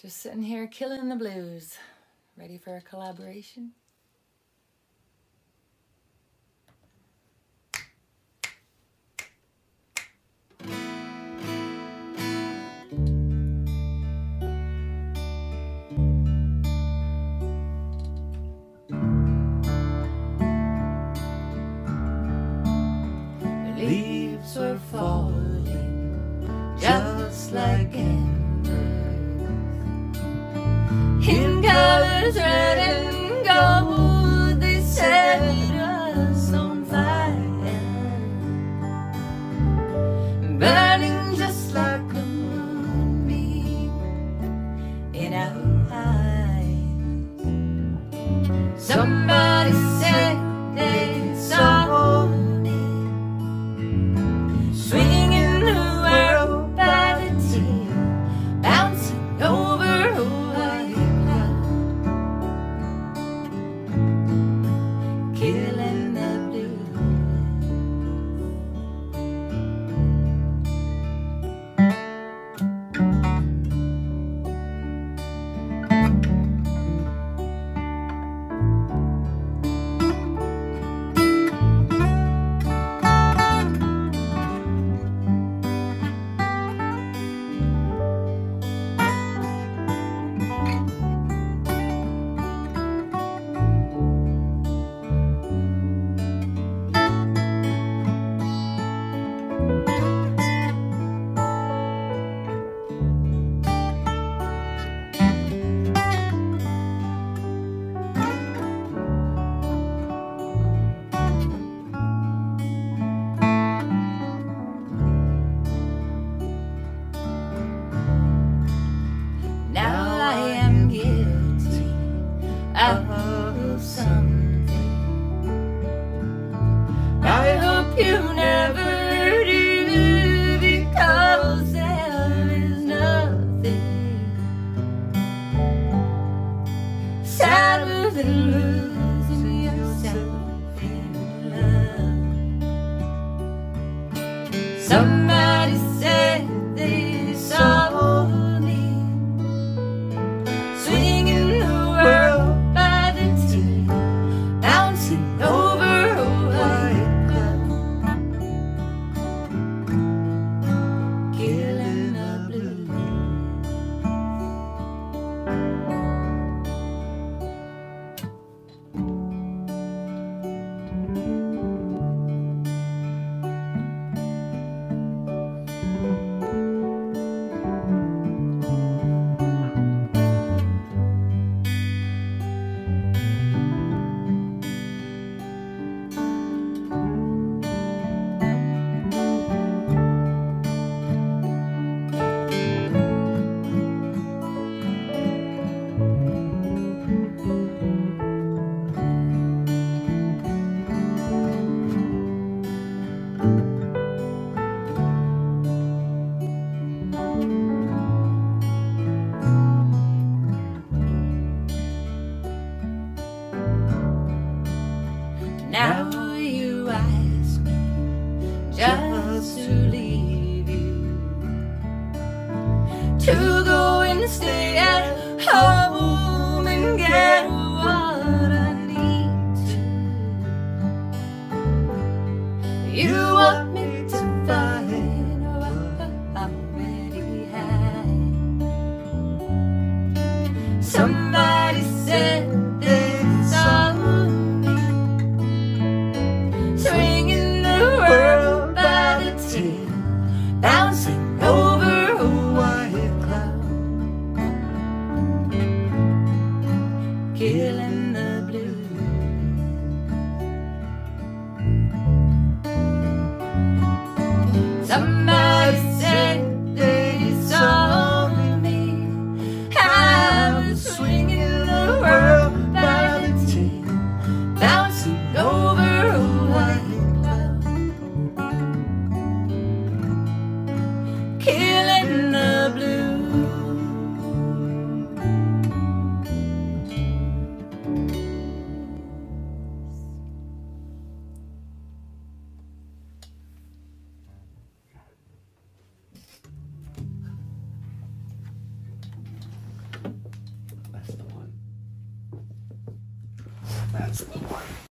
Just sitting here killing the blues. Ready for a collaboration? Leaves were falling just like embers, in colors red and gold. They set us on fire, burning just like a moonbeam in our eyes. Somebody said they saw of something. I hope you never do, because there is nothing sadder than losing yourself in love. Somebody said they saw me swinging the world over a white cloud, killing the blue. Now you ask me just to leave you, to go and stay at home and get what I need to. You want me to find what I already had. Somebody said bouncing over a white cloud, killing the blues. Somebody said they saw me, I was swinging the world. That's the one.